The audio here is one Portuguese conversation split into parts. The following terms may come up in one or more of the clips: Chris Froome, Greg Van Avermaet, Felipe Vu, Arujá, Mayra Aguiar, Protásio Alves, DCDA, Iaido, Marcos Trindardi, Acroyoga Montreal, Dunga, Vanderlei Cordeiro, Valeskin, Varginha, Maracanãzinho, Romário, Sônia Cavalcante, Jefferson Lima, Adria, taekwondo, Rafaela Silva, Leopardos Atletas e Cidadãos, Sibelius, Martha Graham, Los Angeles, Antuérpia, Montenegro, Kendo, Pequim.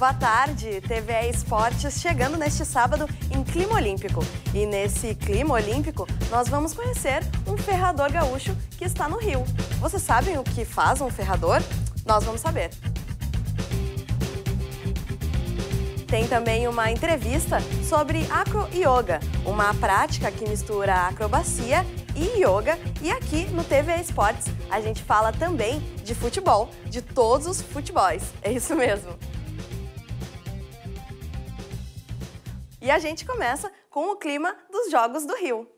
Boa tarde, TVE Esportes chegando neste sábado em clima olímpico. E nesse clima olímpico, nós vamos conhecer um ferrador gaúcho que está no Rio. Vocês sabem o que faz um ferrador? Nós vamos saber. Tem também uma entrevista sobre acro-yoga, uma prática que mistura acrobacia e yoga. E aqui no TVE Esportes, a gente fala também de futebol, de todos os futebols. É isso mesmo. E a gente começa com o clima dos Jogos do Rio.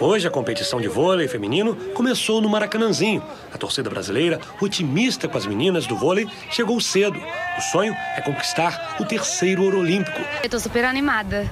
Hoje a competição de vôlei feminino começou no Maracanãzinho. A torcida brasileira, otimista com as meninas do vôlei, chegou cedo. O sonho é conquistar o terceiro ouro olímpico. Eu tô super animada.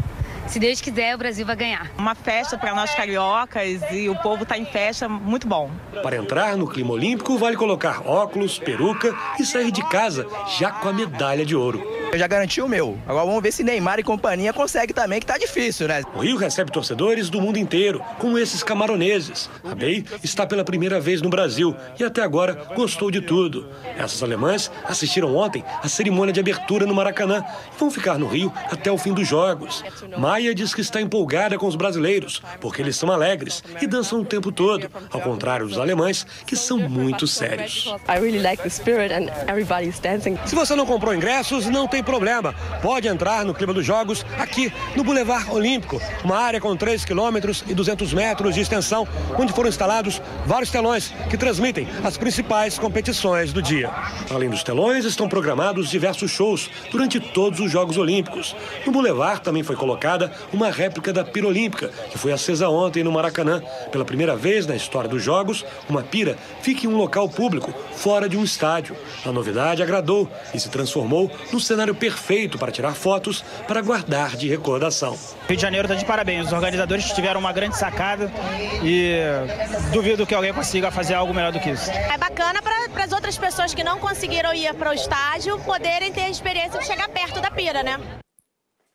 Se Deus quiser, o Brasil vai ganhar. Uma festa para nós cariocas e o povo tá em festa, muito bom. Para entrar no clima olímpico, vale colocar óculos, peruca e sair de casa já com a medalha de ouro. Eu já garanti o meu. Agora vamos ver se Neymar e companhia consegue também, que tá difícil, né? O Rio recebe torcedores do mundo inteiro, como esses camaroneses. A Bey está pela primeira vez no Brasil e até agora gostou de tudo. Essas alemãs assistiram ontem a cerimônia de abertura no Maracanã e vão ficar no Rio até o fim dos Jogos. Maia diz que está empolgada com os brasileiros, porque eles são alegres e dançam o tempo todo, ao contrário dos alemães, que são muito sérios. Se você não comprou ingressos, não tem problema, pode entrar no clima dos Jogos aqui no Boulevard Olímpico, uma área com 3 quilômetros e 200 metros de extensão, onde foram instalados vários telões que transmitem as principais competições do dia. Além dos telões, estão programados diversos shows durante todos os Jogos Olímpicos. No Boulevard também foi colocada uma réplica da pira olímpica, que foi acesa ontem no Maracanã. Pela primeira vez na história dos Jogos, uma pira fica em um local público, fora de um estádio. A novidade agradou e se transformou no cenário perfeito para tirar fotos, para guardar de recordação. Rio de Janeiro está de parabéns, os organizadores tiveram uma grande sacada e duvido que alguém consiga fazer algo melhor do que isso. É bacana para as outras pessoas que não conseguiram ir para o estádio poderem ter a experiência de chegar perto da pira, né?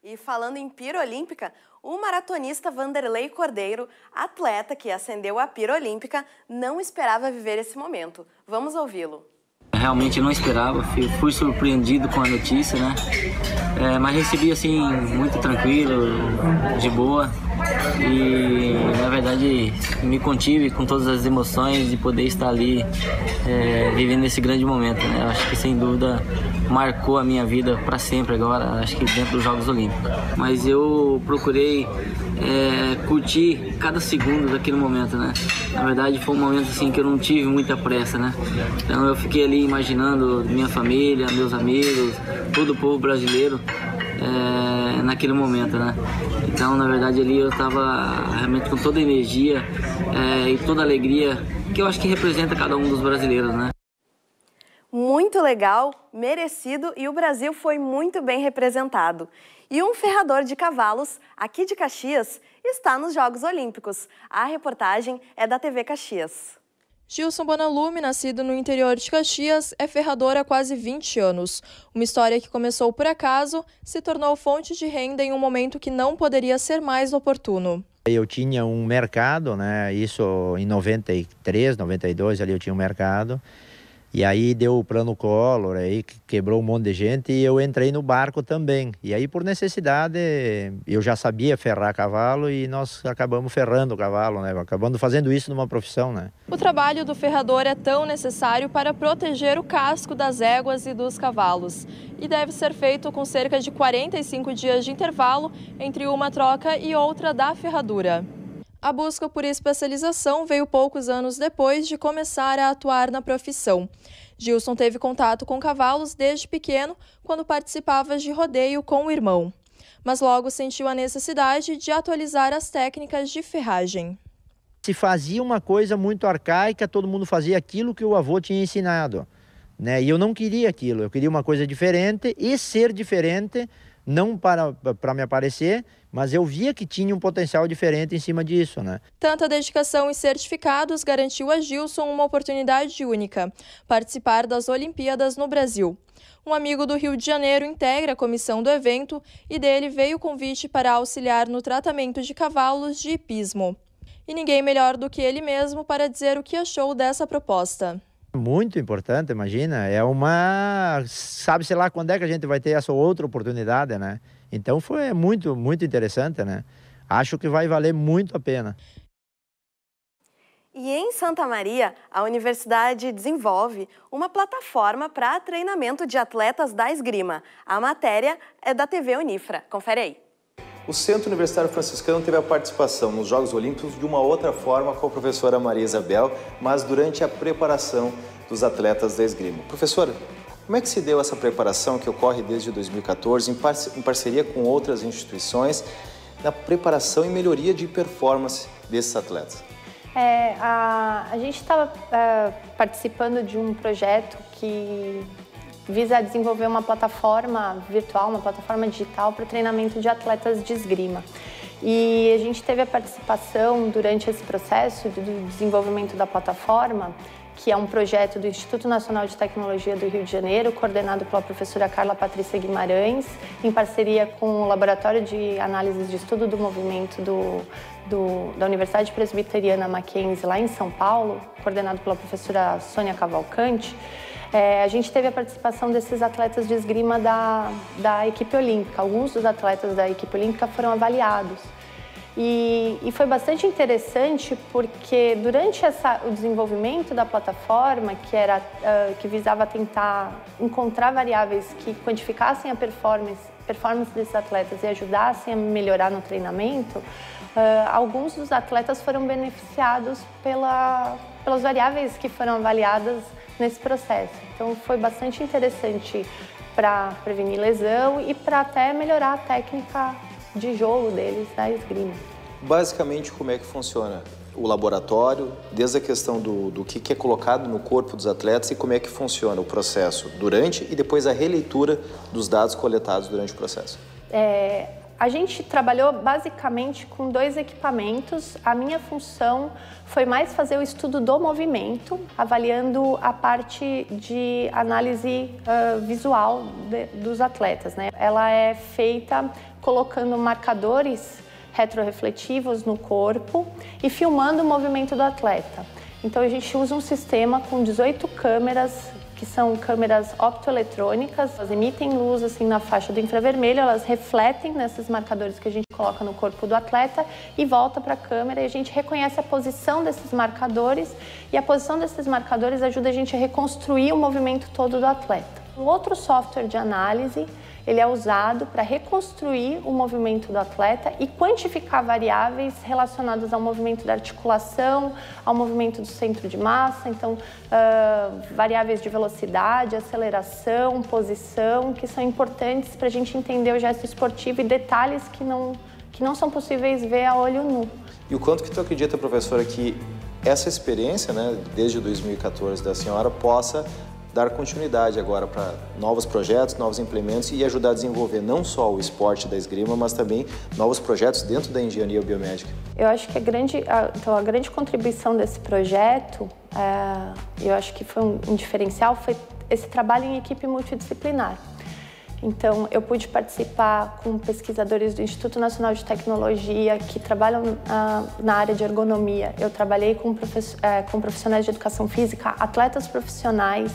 E falando em pira olímpica, o maratonista Vanderlei Cordeiro, atleta que ascendeu a pira olímpica, não esperava viver esse momento. Vamos ouvi-lo. Realmente não esperava, fui surpreendido com a notícia, né? Mas recebi assim, muito tranquilo, de boa. E na verdade me contive com todas as emoções de poder estar ali vivendo esse grande momento, né? Acho que sem dúvida marcou a minha vida para sempre agora, acho que dentro dos Jogos Olímpicos. Mas eu procurei curtir cada segundo daquele momento, né? Na verdade foi um momento assim que eu não tive muita pressa, né? Então eu fiquei ali imaginando minha família, meus amigos, todo o povo brasileiro naquele momento, né? Então na verdade ali eu estava realmente com toda a energia e toda a alegria que eu acho que representa cada um dos brasileiros, né? Muito legal, merecido, e o Brasil foi muito bem representado. E um ferrador de cavalos, aqui de Caxias, está nos Jogos Olímpicos. A reportagem é da TV Caxias. Gilson Bonalume, nascido no interior de Caxias, é ferrador há quase 20 anos. Uma história que começou por acaso, se tornou fonte de renda em um momento que não poderia ser mais oportuno. Eu tinha um mercado, né? Isso em 93, 92, ali eu tinha um mercado. E aí deu o plano Collor, aí quebrou um monte de gente e eu entrei no barco também. E aí por necessidade, eu já sabia ferrar cavalo e nós acabamos ferrando o cavalo, né? Acabando fazendo isso numa profissão, né? O trabalho do ferrador é tão necessário para proteger o casco das éguas e dos cavalos. E deve ser feito com cerca de 45 dias de intervalo entre uma troca e outra da ferradura. A busca por especialização veio poucos anos depois de começar a atuar na profissão. Gilson teve contato com cavalos desde pequeno, quando participava de rodeio com o irmão. Mas logo sentiu a necessidade de atualizar as técnicas de ferragem. se fazia uma coisa muito arcaica, todo mundo fazia aquilo que o avô tinha ensinado, né? E eu não queria aquilo, eu queria uma coisa diferente e ser diferente, não para me aparecer, mas eu via que tinha um potencial diferente em cima disso, né? Tanta dedicação e certificados garantiu a Gilson uma oportunidade única, participar das Olimpíadas no Brasil. Um amigo do Rio de Janeiro integra a comissão do evento e dele veio o convite para auxiliar no tratamento de cavalos de hipismo. E ninguém melhor do que ele mesmo para dizer o que achou dessa proposta. Muito importante, imagina, é uma... sabe-se lá quando é que a gente vai ter essa outra oportunidade, né? Então foi muito, muito interessante, né? Acho que vai valer muito a pena. E em Santa Maria, a universidade desenvolve uma plataforma para treinamento de atletas da esgrima. A matéria é da TV Unifra. Confere aí. O Centro Universitário Franciscano teve a participação nos Jogos Olímpicos de uma outra forma com a professora Maria Isabel, mas durante a preparação dos atletas da esgrima. Professora, como é que se deu essa preparação que ocorre desde 2014 em parceria com outras instituições na preparação e melhoria de performance desses atletas? A gente estava participando de um projeto que visa desenvolver uma plataforma virtual, uma plataforma digital para treinamento de atletas de esgrima. E a gente teve a participação durante esse processo do desenvolvimento da plataforma, que é um projeto do Instituto Nacional de Tecnologia do Rio de Janeiro, coordenado pela professora Carla Patrícia Guimarães, em parceria com o Laboratório de Análises de Estudo do Movimento da Universidade Presbiteriana Mackenzie, lá em São Paulo, coordenado pela professora Sônia Cavalcante. A gente teve a participação desses atletas de esgrima da equipe olímpica. Alguns dos atletas da equipe olímpica foram avaliados. E foi bastante interessante porque durante o desenvolvimento da plataforma, que visava tentar encontrar variáveis que quantificassem a performance desses atletas e ajudassem a melhorar no treinamento, alguns dos atletas foram beneficiados pelas variáveis que foram avaliadas nesse processo. Então foi bastante interessante para prevenir lesão e para até melhorar a técnica de jogo deles da esgrima. Basicamente, como é que funciona o laboratório, desde a questão do que é colocado no corpo dos atletas e como é que funciona o processo durante e depois a releitura dos dados coletados durante o processo? A gente trabalhou basicamente com dois equipamentos. A minha função foi mais fazer o estudo do movimento, avaliando a parte de análise visual dos atletas, né? Ela é feita colocando marcadores retrorefletivos no corpo e filmando o movimento do atleta. Então a gente usa um sistema com 18 câmeras, que são câmeras optoeletrônicas. Elas emitem luz assim na faixa do infravermelho, elas refletem nesses marcadores que a gente coloca no corpo do atleta e volta para a câmera e a gente reconhece a posição desses marcadores, e a posição desses marcadores ajuda a gente a reconstruir o movimento todo do atleta. Um outro software de análise, ele é usado para reconstruir o movimento do atleta e quantificar variáveis relacionadas ao movimento da articulação, ao movimento do centro de massa, então variáveis de velocidade, aceleração, posição, que são importantes para a gente entender o gesto esportivo e detalhes que não são possíveis ver a olho nu. E o quanto que tu acredita, professora, que essa experiência, né, desde 2014 da senhora, possa dar continuidade agora para novos projetos, novos implementos e ajudar a desenvolver não só o esporte da esgrima, mas também novos projetos dentro da engenharia biomédica? Eu acho que a grande contribuição desse projeto, eu acho que foi um diferencial, foi esse trabalho em equipe multidisciplinar. Então, eu pude participar com pesquisadores do Instituto Nacional de Tecnologia que trabalham na área de ergonomia. Eu trabalhei com profissionais de educação física, atletas profissionais,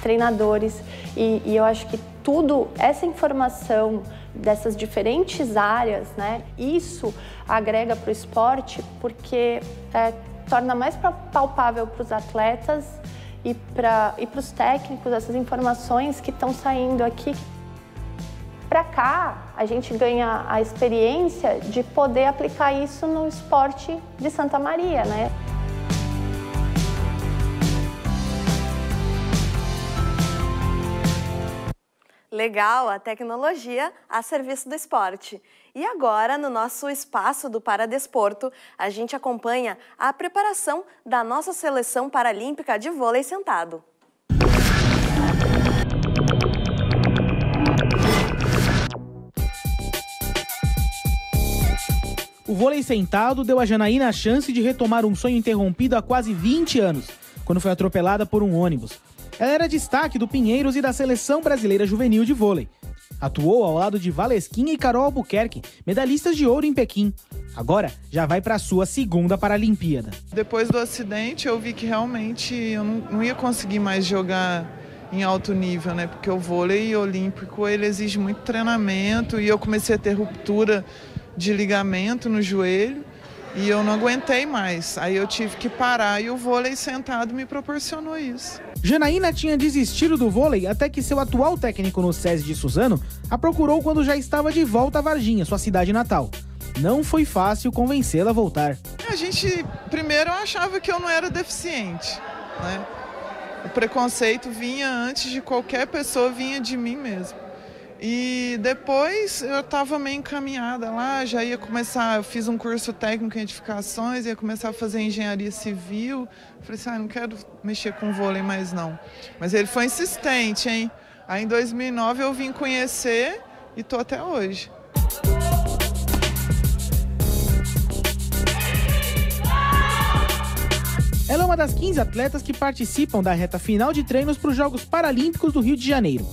treinadores, e eu acho que tudo, essa informação dessas diferentes áreas, né, isso agrega para o esporte porque torna mais palpável para os atletas e para os técnicos essas informações que estão saindo aqui. Para cá, a gente ganha a experiência de poder aplicar isso no esporte de Santa Maria, né? Legal, a tecnologia a serviço do esporte. E agora, no nosso espaço do Paradesporto, a gente acompanha a preparação da nossa seleção paralímpica de vôlei sentado. O vôlei sentado deu a Janaína a chance de retomar um sonho interrompido há quase 20 anos, quando foi atropelada por um ônibus. Ela era destaque do Pinheiros e da Seleção Brasileira Juvenil de Vôlei. Atuou ao lado de Valeskin e Carol Albuquerque, medalhistas de ouro em Pequim. Agora já vai para a sua segunda Paralimpíada. Depois do acidente eu vi que realmente eu não ia conseguir mais jogar em alto nível, né? Porque o vôlei olímpico ele exige muito treinamento e eu comecei a ter ruptura de ligamento no joelho e eu não aguentei mais. Aí eu tive que parar e o vôlei sentado me proporcionou isso. Janaína tinha desistido do vôlei até que seu atual técnico no SESI de Suzano a procurou quando já estava de volta a Varginha, sua cidade natal. Não foi fácil convencê-la a voltar. A gente, primeiro, eu achava que eu não era deficiente, né? O preconceito vinha antes de qualquer pessoa, vinha de mim mesmo. E depois eu estava meio encaminhada lá, já ia começar, eu fiz um curso técnico em edificações, ia começar a fazer engenharia civil. Falei assim, não quero mexer com vôlei mais não. Mas ele foi insistente, hein? Aí em 2009 eu vim conhecer e tô até hoje. Ela é uma das 15 atletas que participam da reta final de treinos para os Jogos Paralímpicos do Rio de Janeiro.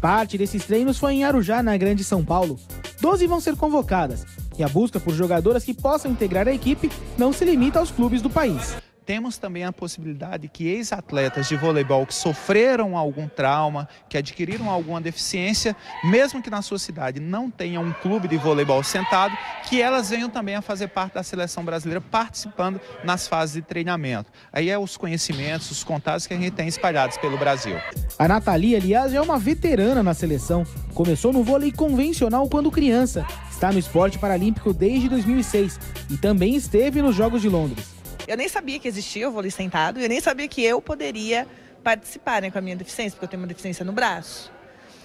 Parte desses treinos foi em Arujá, na Grande São Paulo. 12 vão ser convocadas e a busca por jogadoras que possam integrar a equipe não se limita aos clubes do país. Temos também a possibilidade que ex-atletas de voleibol que sofreram algum trauma, que adquiriram alguma deficiência, mesmo que na sua cidade não tenha um clube de voleibol sentado, que elas venham também a fazer parte da seleção brasileira, participando nas fases de treinamento. Aí é os conhecimentos, os contatos que a gente tem espalhados pelo Brasil. A Natalia, aliás, é uma veterana na seleção. Começou no vôlei convencional quando criança. Está no esporte paralímpico desde 2006 e também esteve nos Jogos de Londres. Eu nem sabia que existia o vôlei sentado, eu nem sabia que eu poderia participar, né, com a minha deficiência, porque eu tenho uma deficiência no braço.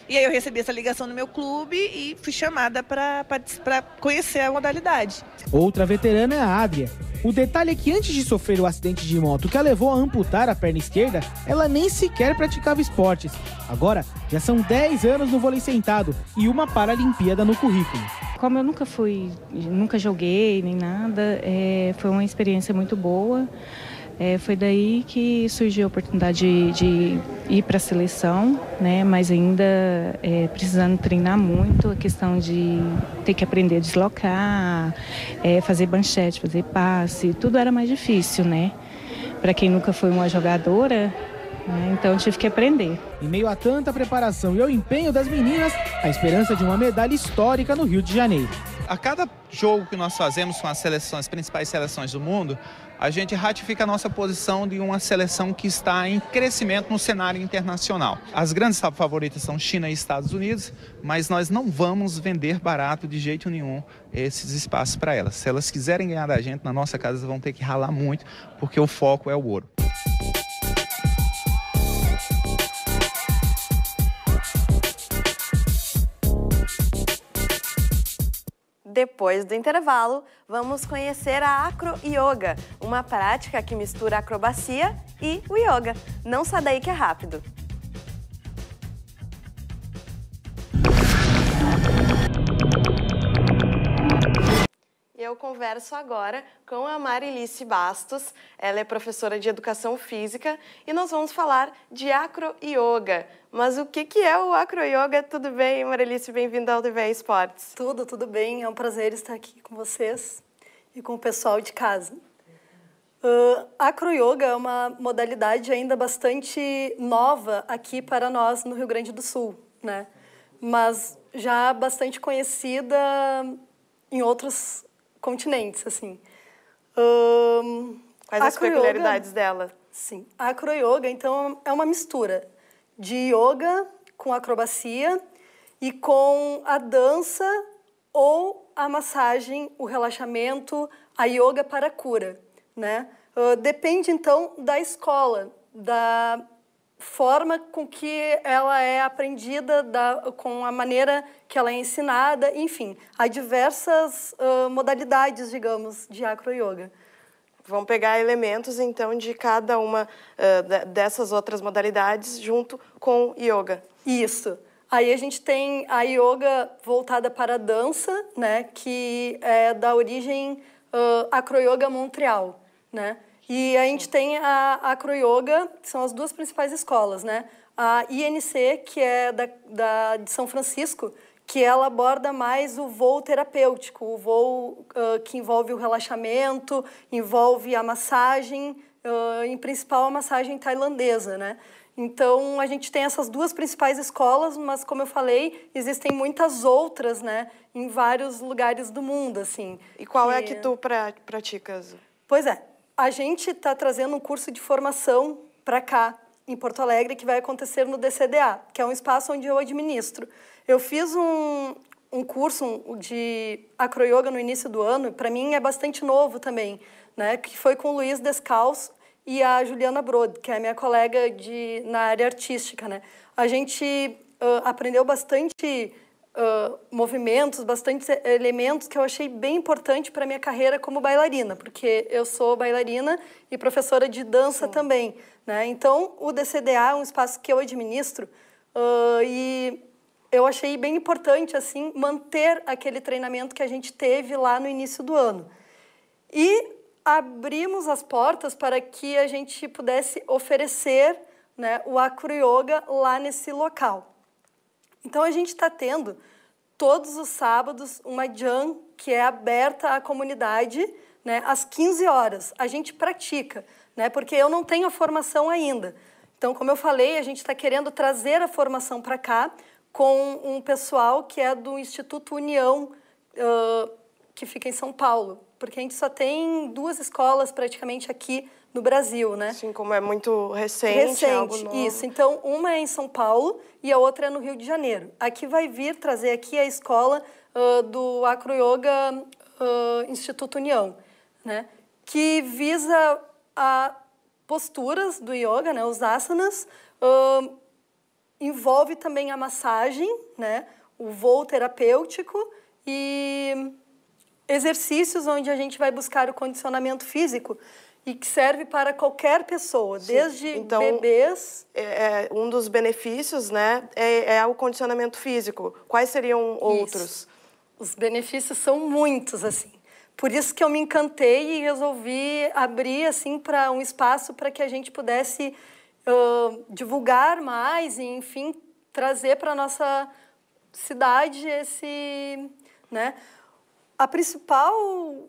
E aí eu recebi essa ligação no meu clube e fui chamada para conhecer a modalidade. Outra veterana é a Adria. O detalhe é que antes de sofrer o acidente de moto que a levou a amputar a perna esquerda, ela nem sequer praticava esportes. Agora, já são 10 anos no vôlei sentado e uma Paralimpíada no currículo. Como eu nunca joguei nem nada, foi uma experiência muito boa. Foi daí que surgiu a oportunidade de ir para a seleção, né? Mas ainda precisando treinar muito, a questão de ter que aprender a deslocar, fazer banchete, fazer passe, tudo era mais difícil, né? Para quem nunca foi uma jogadora, né? Então tive que aprender. Em meio a tanta preparação e ao empenho das meninas, a esperança de uma medalha histórica no Rio de Janeiro. A cada jogo que nós fazemos com as seleções, as principais seleções do mundo, a gente ratifica a nossa posição de uma seleção que está em crescimento no cenário internacional. As grandes favoritas são China e Estados Unidos, mas nós não vamos vender barato de jeito nenhum esses espaços para elas. Se elas quiserem ganhar da gente, na nossa casa vão ter que ralar muito, porque o foco é o ouro. Depois do intervalo, vamos conhecer a acro-yoga, uma prática que mistura a acrobacia e o yoga. Não sai daí que é rápido. Eu converso agora com a Marilice Bastos, ela é professora de Educação Física e nós vamos falar de acro-yoga. Mas o que é o acro-yoga? Tudo bem, Marilice? Bem-vinda ao TVE Esportes. Tudo bem. É um prazer estar aqui com vocês e com o pessoal de casa. Acro-yoga é uma modalidade ainda bastante nova aqui para nós no Rio Grande do Sul, né? Mas já bastante conhecida em outros continentes, assim. Quais as peculiaridades dela? Sim. A acro-yoga, então, é uma mistura de yoga com acrobacia e com a dança ou a massagem, o relaxamento, a yoga para a cura, né? Depende, então, da escola, da forma com que ela é aprendida, com a maneira que ela é ensinada, enfim, há diversas modalidades, digamos, de acroyoga. Vão pegar elementos, então, de cada uma dessas outras modalidades junto com yoga. Isso. Aí a gente tem a yoga voltada para a dança, né, que é da origem acroyoga Montreal, né? E a gente tem a acroyoga, que são as duas principais escolas, né? A INC, que é de São Francisco, que ela aborda mais o voo terapêutico, o voo que envolve o relaxamento, envolve a massagem, em principal a massagem tailandesa, né? Então, a gente tem essas duas principais escolas, mas, como eu falei, existem muitas outras, né? Em vários lugares do mundo, assim. E qual é a que tu praticas? Pois é, a gente está trazendo um curso de formação para cá, em Porto Alegre, que vai acontecer no DCDA, que é um espaço onde eu administro. Eu fiz um curso de acroyoga no início do ano, para mim é bastante novo também, né? Que foi com o Luiz Descalço e a Juliana Brod, que é minha colega na área artística, né? A gente aprendeu bastante movimentos, bastante elementos que eu achei bem importante para minha carreira como bailarina, porque eu sou bailarina e professora de dança também, né? Então, o DCDA é um espaço que eu administro e eu achei bem importante, assim, manter aquele treinamento que a gente teve lá no início do ano. E abrimos as portas para que a gente pudesse oferecer, né, o acroyoga lá nesse local. Então, a gente está tendo, todos os sábados, uma jam que é aberta à comunidade, né, às 15 horas. A gente pratica, né, porque eu não tenho a formação ainda. Então, como eu falei, a gente está querendo trazer a formação para cá com um pessoal que é do Instituto União, que fica em São Paulo, porque a gente só tem duas escolas praticamente aqui no Brasil, né? Sim, como é muito recente, é algo novo. Isso, então uma é em São Paulo e a outra é no Rio de Janeiro. Aqui vai vir trazer aqui a escola do Acroyoga Instituto União, né? Que visa a posturas do yoga, né? Os asanas, envolve também a massagem, né? O voo terapêutico e exercícios onde a gente vai buscar o condicionamento físico e que serve para qualquer pessoa, desde bebês. Um dos benefícios, né, é o condicionamento físico. Quais seriam outros? Isso. Os benefícios são muitos, assim. Por isso que eu me encantei e resolvi abrir, assim, para um espaço para que a gente pudesse divulgar mais e, enfim, trazer para a nossa cidade esse, né?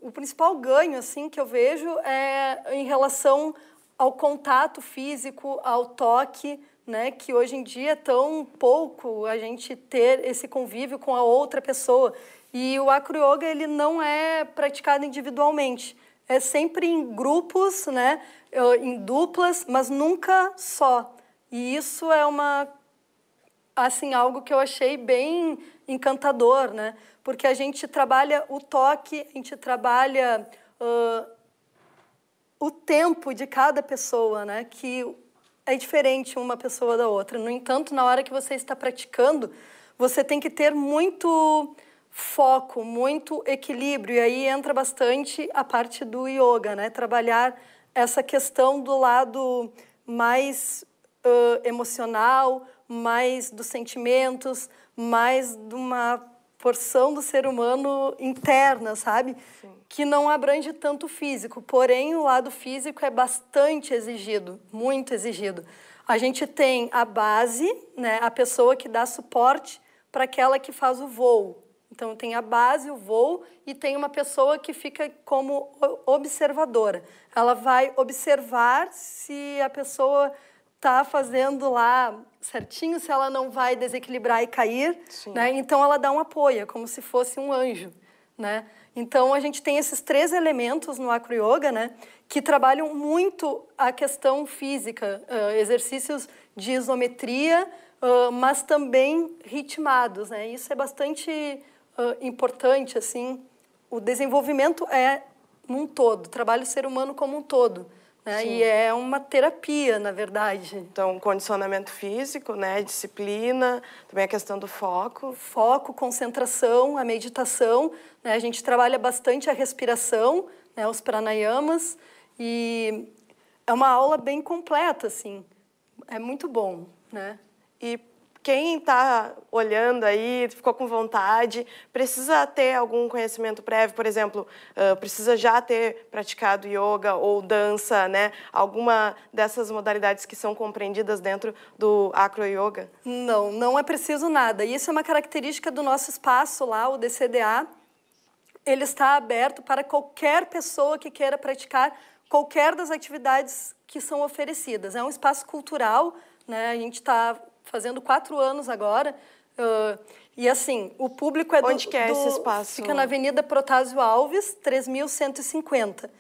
O principal ganho, assim, que eu vejo é em relação ao contato físico, ao toque, né? Que hoje em dia é tão pouco a gente ter esse convívio com a outra pessoa. E o acroyoga, ele não é praticado individualmente. É sempre em grupos, né? Em duplas, mas nunca só. E isso é algo que eu achei bem encantador, né? Porque a gente trabalha o toque, a gente trabalha o tempo de cada pessoa, né? Que é diferente uma pessoa da outra. No entanto, na hora que você está praticando, você tem que ter muito foco, muito equilíbrio. E aí entra bastante a parte do yoga, né? Trabalhar essa questão do lado mais emocional, mais dos sentimentos, mais de uma porção do ser humano interna, sabe? Sim. Que não abrange tanto o físico, porém o lado físico é bastante exigido, muito exigido. A gente tem a base, né, a pessoa que dá suporte para aquela que faz o voo. Então tem a base, o voo, e tem uma pessoa que fica como observadora. Ela vai observar se a pessoa está fazendo lá certinho, se ela não vai desequilibrar e cair, né? Então ela dá um apoio, como se fosse um anjo, né? Então a gente tem esses três elementos no acroyoga, né? Que trabalham muito a questão física, exercícios de isometria, mas também ritmados, né? Isso é bastante importante, assim. O desenvolvimento é num todo, trabalha o ser humano como um todo. né? E é uma terapia, na verdade. Então, condicionamento físico, né? Disciplina, também a questão do foco. Foco, concentração, a meditação, né? A gente trabalha bastante a respiração, né? Os pranayamas, e é uma aula bem completa, assim. É muito bom, né? E quem está olhando aí, ficou com vontade, precisa ter algum conhecimento prévio, por exemplo, precisa já ter praticado yoga ou dança, né? Alguma dessas modalidades que são compreendidas dentro do acroyoga? Não, não é preciso nada. Isso é uma característica do nosso espaço lá, o DCDA. Ele está aberto para qualquer pessoa que queira praticar qualquer das atividades que são oferecidas. É um espaço cultural, né? A gente está fazendo 4 anos agora, e assim, o público é do... Onde que é esse espaço? Fica na Avenida Protásio Alves, 3150.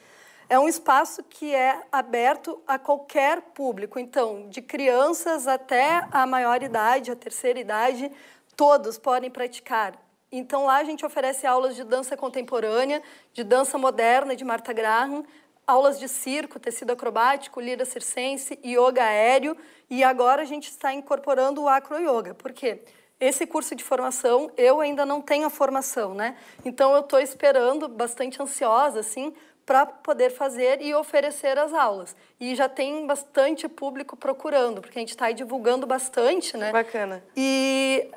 É um espaço que é aberto a qualquer público, então, de crianças até a maior idade, a terceira idade, todos podem praticar. Então, lá a gente oferece aulas de dança contemporânea, de dança moderna, de Martha Graham, aulas de circo, tecido acrobático, lira circense, yoga aéreo, e agora a gente está incorporando o acroyoga. Por quê? Esse curso de formação, eu ainda não tenho a formação, né? Então, eu estou esperando, bastante ansiosa, assim, para poder fazer e oferecer as aulas. E já tem bastante público procurando, porque a gente está aí divulgando bastante, né? Bacana. E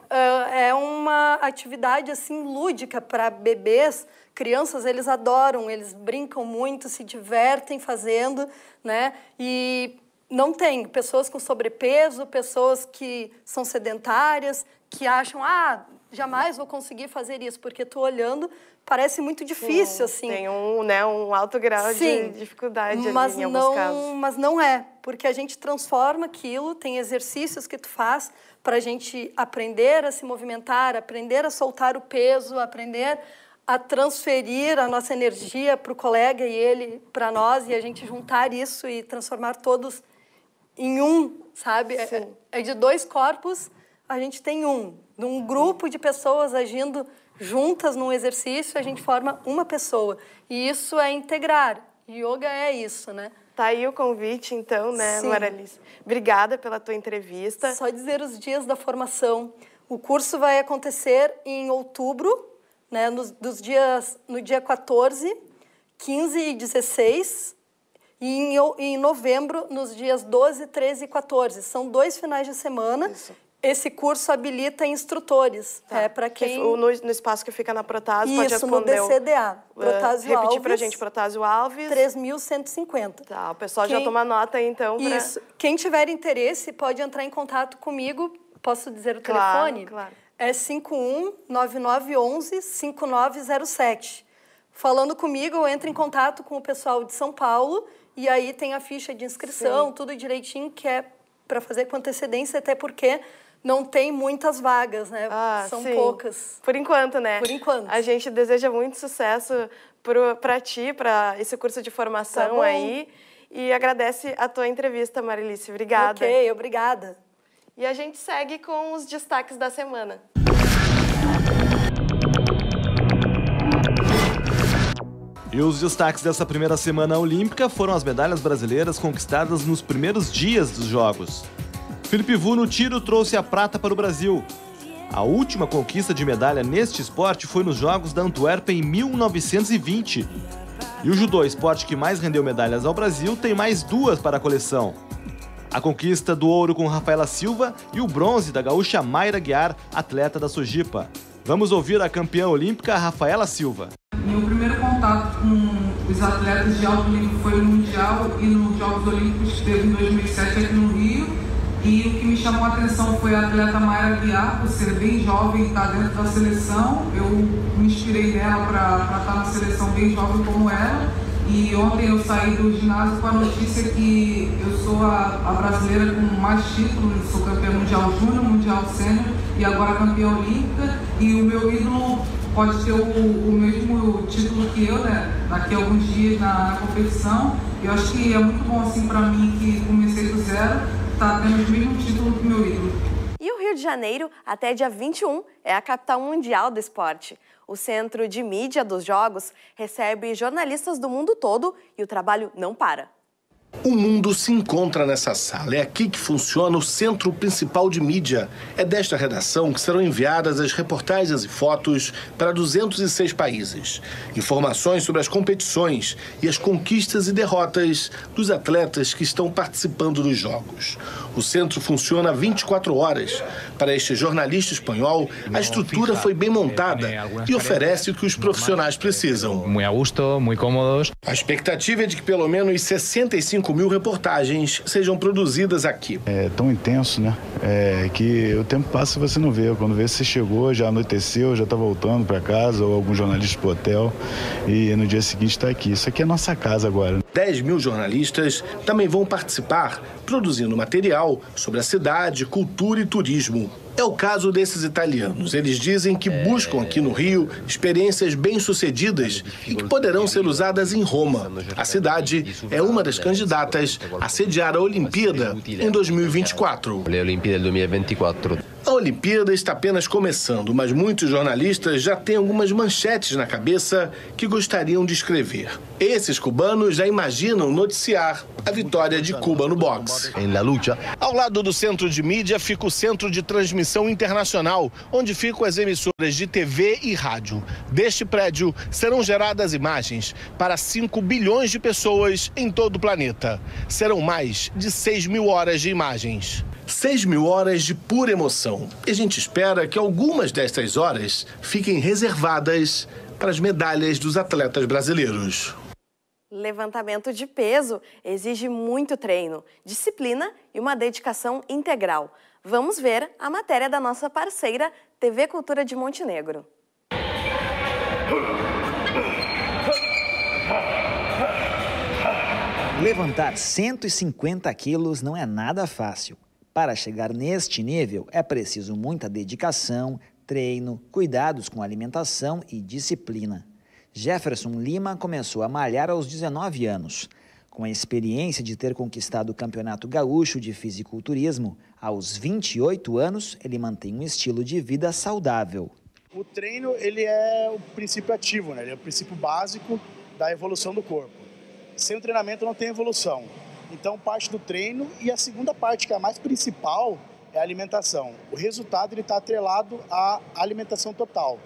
é uma atividade, assim, lúdica para bebês. Crianças, eles adoram, eles brincam muito, se divertem fazendo, né? E não tem pessoas com sobrepeso, pessoas que são sedentárias, que acham, ah, jamais vou conseguir fazer isso, porque estou olhando, parece muito difícil, assim. Tem um, né, um alto grau de dificuldade ali, em alguns casos. Mas não é, porque a gente transforma aquilo, tem exercícios que tu faz para a gente aprender a se movimentar, aprender a soltar o peso, aprender a transferir a nossa energia para o colega e ele para nós, e a gente juntar isso e transformar todos em um, sabe? É de 2 corpos, a gente tem um. De um grupo de pessoas agindo juntas num exercício, a gente forma uma pessoa. E isso é integrar. Yoga é isso, né? Tá aí o convite, então, né, Marilice? Obrigada pela tua entrevista. Só dizer os dias da formação. O curso vai acontecer em outubro, né, no dia 14, 15 e 16, e em novembro, nos dias 12, 13 e 14. São 2 finais de semana. Isso. Esse curso habilita instrutores, tá, para quem... No espaço que fica na Protásio, pode responder... Isso, no DCDA, Protásio Alves. Repetir para a gente, Protásio Alves... 3.150. Tá, o pessoal já toma nota aí, então. Isso. Quem tiver interesse pode entrar em contato comigo, posso dizer o telefone? Claro, claro. É 51-9911-5907. Falando comigo, eu entro em contato com o pessoal de São Paulo, e aí tem a ficha de inscrição, tudo direitinho, que é para fazer com antecedência, até porque... Não tem muitas vagas, né? São poucas. Por enquanto, né? Por enquanto. A gente deseja muito sucesso para ti, para esse curso de formação aí. E agradece a tua entrevista, Marilice. Obrigada. Ok, obrigada. E a gente segue com os destaques da semana. E os destaques dessa primeira semana olímpica foram as medalhas brasileiras conquistadas nos primeiros dias dos Jogos. Felipe Vu no tiro trouxe a prata para o Brasil. A última conquista de medalha neste esporte foi nos Jogos da Antuérpia em 1920. E o judô, esporte que mais rendeu medalhas ao Brasil, tem mais 2 para a coleção. A conquista do ouro com Rafaela Silva e o bronze da gaúcha Mayra Aguiar, atleta da Sojipa. Vamos ouvir a campeã olímpica Rafaela Silva. Meu primeiro contato com os atletas de alto nível foi no Mundial e nos Jogos Olímpicos teve em 2007 aqui no Rio. E o que me chamou a atenção foi a atleta Mayra Aguiar, por ser bem jovem e estar dentro da seleção. Eu me inspirei nela para estar na seleção bem jovem como ela. E ontem eu saí do ginásio com a notícia que eu sou a brasileira com mais títulos. Sou campeã mundial júnior, mundial sênior e agora campeã olímpica. E o meu ídolo pode ter o mesmo título que eu, né? Daqui a alguns dias na competição. Eu acho que é muito bom assim para mim que comecei do zero. Tá, e o Rio de Janeiro, até dia 21, é a capital mundial do esporte. O Centro de Mídia dos Jogos recebe jornalistas do mundo todo e o trabalho não para. O mundo se encontra nessa sala. É aqui que funciona o Centro Principal de Mídia. É desta redação que serão enviadas as reportagens e fotos para 206 países. Informações sobre as competições e as conquistas e derrotas dos atletas que estão participando dos Jogos. O centro funciona 24 horas. Para este jornalista espanhol, a estrutura foi bem montada e oferece o que os profissionais precisam. Muito a gosto, muito cômodos. A expectativa é de que pelo menos 65 mil reportagens sejam produzidas aqui. É tão intenso, né? Que o tempo passa e você não vê. Quando vê, você chegou, já anoiteceu, já tá voltando para casa, ou algum jornalista pro hotel, e no dia seguinte está aqui. Isso aqui é nossa casa agora. 10 mil jornalistas também vão participar, produzindo material sobre a cidade, cultura e turismo. É o caso desses italianos. Eles dizem que buscam aqui no Rio experiências bem-sucedidas e que poderão ser usadas em Roma. A cidade é uma das candidatas a sediar a Olimpíada em 2024. A Olimpíada está apenas começando, mas muitos jornalistas já têm algumas manchetes na cabeça que gostariam de escrever. Esses cubanos já imaginam noticiar a vitória de Cuba no boxe. Ao lado do centro de mídia fica o centro de transmissão internacional, onde ficam as emissoras de TV e rádio. Deste prédio serão geradas imagens para 5 bilhões de pessoas em todo o planeta. Serão mais de 6 mil horas de imagens. 6 mil horas de pura emoção. E a gente espera que algumas destas horas fiquem reservadas para as medalhas dos atletas brasileiros. Levantamento de peso exige muito treino, disciplina e uma dedicação integral. Vamos ver a matéria da nossa parceira TV Cultura de Montenegro. Levantar 150 quilos não é nada fácil. Para chegar neste nível é preciso muita dedicação, treino, cuidados com alimentação e disciplina. Jefferson Lima começou a malhar aos 19 anos. Com a experiência de ter conquistado o Campeonato Gaúcho de Fisiculturismo, aos 28 anos, ele mantém um estilo de vida saudável. O treino, ele é o princípio ativo, né? Ele é o princípio básico da evolução do corpo. Sem o treinamento não tem evolução. Então, parte do treino e a segunda parte, que é a mais principal, é a alimentação. O resultado, ele está atrelado à alimentação total.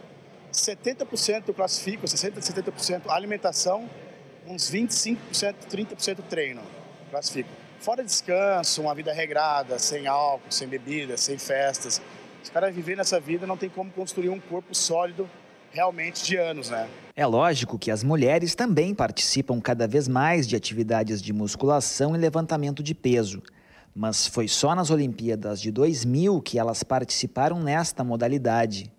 70% eu classifico, 60%, 70% alimentação, uns 25%, 30% treino, classifico. Fora descanso, uma vida regrada, sem álcool, sem bebidas, sem festas. Os caras viverem nessa vida não tem como construir um corpo sólido realmente de anos, né? É lógico que as mulheres também participam cada vez mais de atividades de musculação e levantamento de peso. Mas foi só nas Olimpíadas de 2000 que elas participaram nesta modalidade.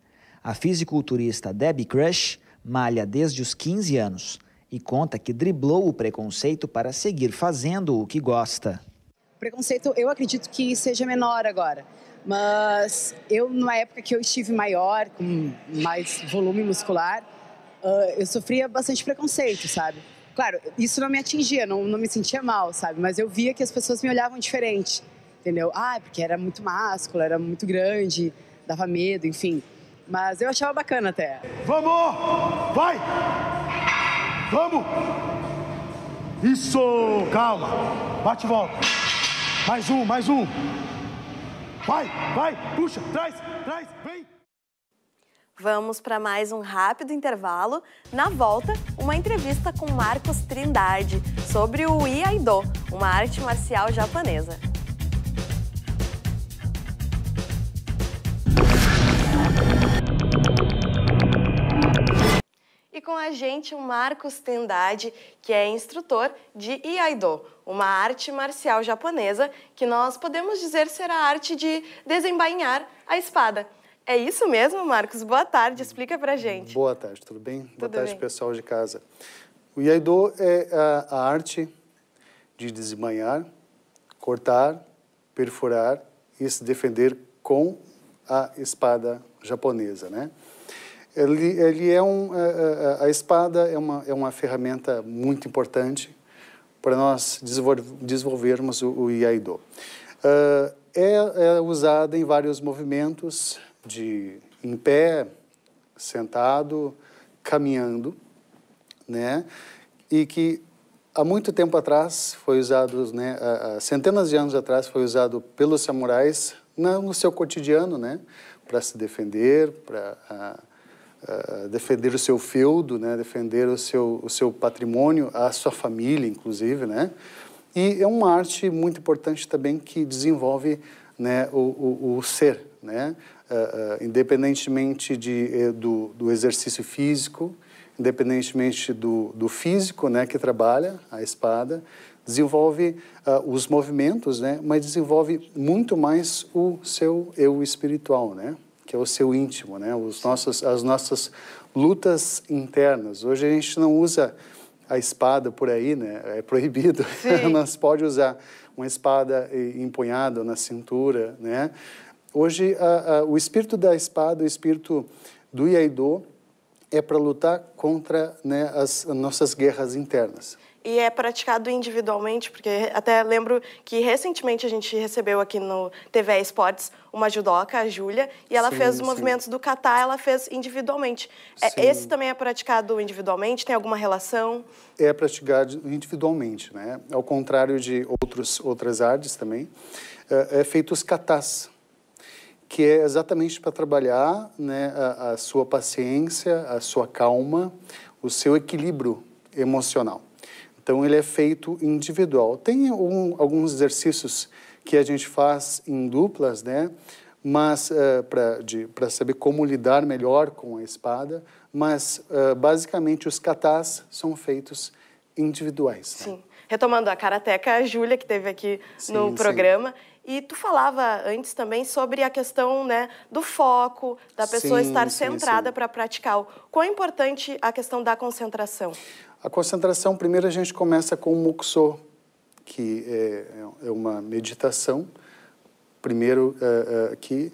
A fisiculturista Debbie Crush malha desde os 15 anos. E conta que driblou o preconceito para seguir fazendo o que gosta. O preconceito, eu acredito que seja menor agora. Mas eu, na época que eu estive maior, com mais volume muscular, eu sofria bastante preconceito, sabe? Claro, isso não me atingia, não me sentia mal, sabe? Mas eu via que as pessoas me olhavam diferente, entendeu? Ah, porque era muito másculo, era muito grande, dava medo, enfim. Mas eu achava bacana até. Vamos! Vai! Vamos! Isso! Calma! Bate e volta! Mais um! Vai! Puxa! Traz! Vem! Vamos para mais um rápido intervalo. Na volta, uma entrevista com Marcos Trindade sobre o Iaido, uma arte marcial japonesa. E com a gente o Marcos Trindade, que é instrutor de Iaido, uma arte marcial japonesa que nós podemos dizer ser a arte de desembainhar a espada. É isso mesmo, Marcos? Boa tarde, explica pra gente. Boa tarde, tudo bem? Tudo boa tarde, bem, pessoal de casa. O Iaido é a arte de desembainhar, cortar, perfurar e se defender com a espada japonesa, né? Ele é a espada é uma ferramenta muito importante para nós desenvolvermos o Iaido. É usada em vários movimentos, em pé, sentado, caminhando, né? E que há muito tempo atrás foi usado, né, há centenas de anos atrás foi usado pelos samurais no seu cotidiano, né, para se defender, para defender o seu feudo, né, defender o seu patrimônio, a sua família, inclusive, né. E é uma arte muito importante também que desenvolve, né, o ser, né, independentemente do exercício físico, independentemente do físico, né, que trabalha a espada, desenvolve os movimentos, né, mas desenvolve muito mais o seu eu espiritual, né, que é o seu íntimo, né, as nossas lutas internas. Hoje a gente não usa a espada por aí, né, é proibido. Mas pode usar uma espada empunhada na cintura, né. Hoje o espírito da espada, o espírito do Iaido, é para lutar contra, né, as nossas guerras internas. E é praticado individualmente, porque até lembro que recentemente a gente recebeu aqui no TVE Esportes uma judoca, a Júlia, e ela fez os movimentos do kata, ela fez individualmente. Esse também é praticado individualmente? Tem alguma relação? É praticado individualmente, né? Ao contrário de outras artes também, é feito os katas, que é exatamente para trabalhar, né, a sua paciência, a sua calma, o seu equilíbrio emocional. Então, ele é feito individual. Tem alguns exercícios que a gente faz em duplas, né, mas para saber como lidar melhor com a espada, mas basicamente os katas são feitos individuais. Né? Sim. Retomando a karateca, a Júlia, que esteve aqui no programa... Sim. E tu falava antes também sobre a questão, né, do foco, da pessoa estar centrada para praticar. Quão é importante a questão da concentração? A concentração, primeiro a gente começa com o muxô, que é uma meditação. Primeiro aqui...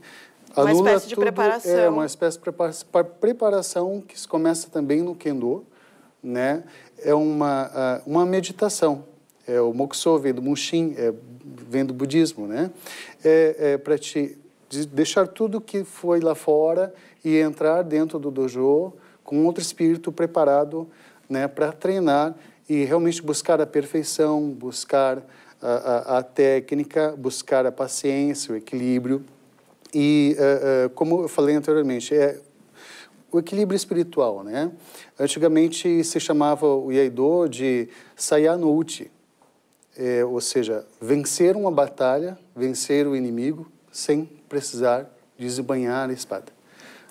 Uma espécie de preparação. É uma espécie de preparação que começa também no Kendo, né? É uma meditação. É o muxô vem do mushin, vem do budismo, né? É para te deixar tudo que foi lá fora e entrar dentro do dojo com outro espírito preparado, né, para treinar e realmente buscar a perfeição, buscar a técnica, buscar a paciência, o equilíbrio. E, como eu falei anteriormente, é o equilíbrio espiritual, né? Antigamente se chamava o Iaido de Sayanouchi. Ou seja, vencer uma batalha, vencer o inimigo sem precisar desembanhar a espada,